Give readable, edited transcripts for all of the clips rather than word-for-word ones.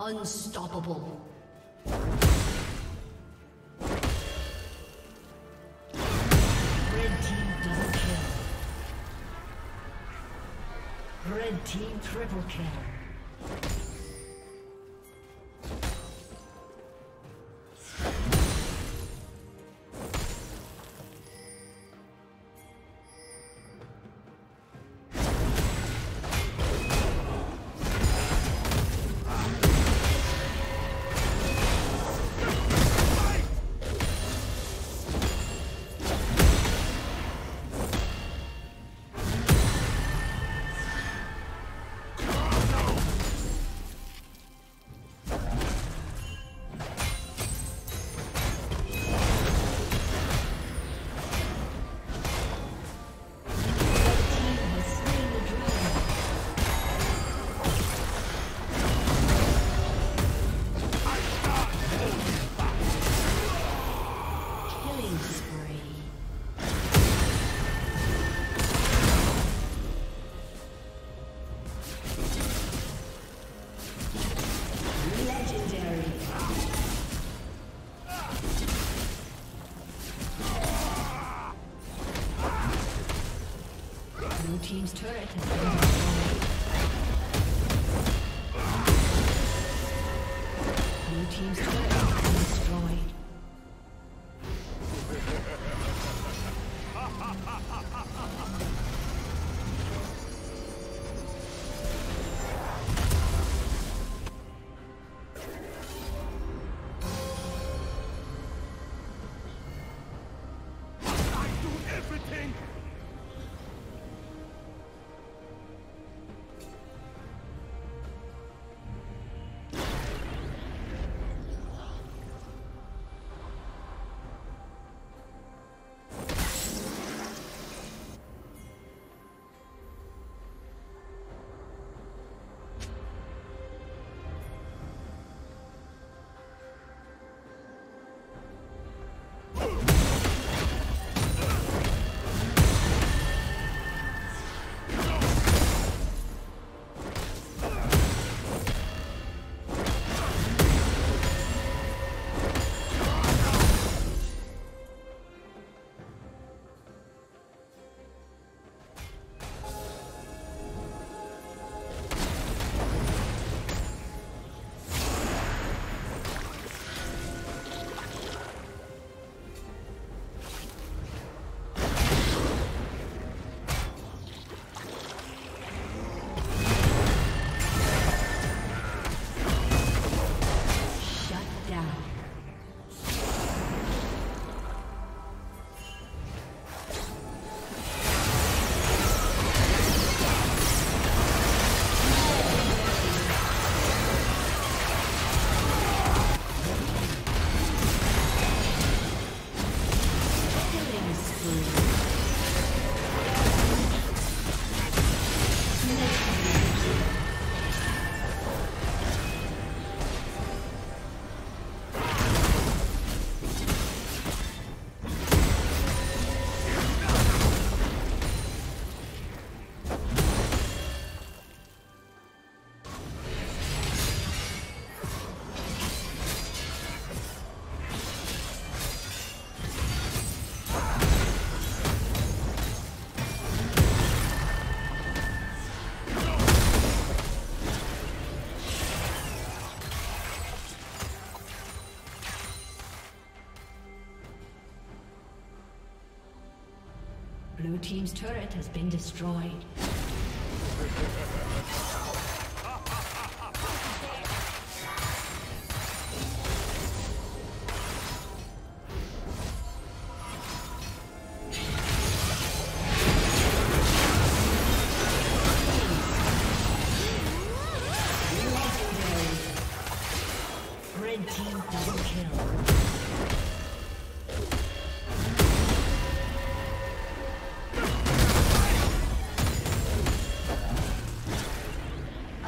Unstoppable. Red team double kill. Red team triple kill. Team's turret has been destroyed. Blue team's turret has been destroyed. Blue team's turret has been destroyed.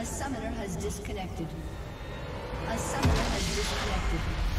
A summoner has disconnected.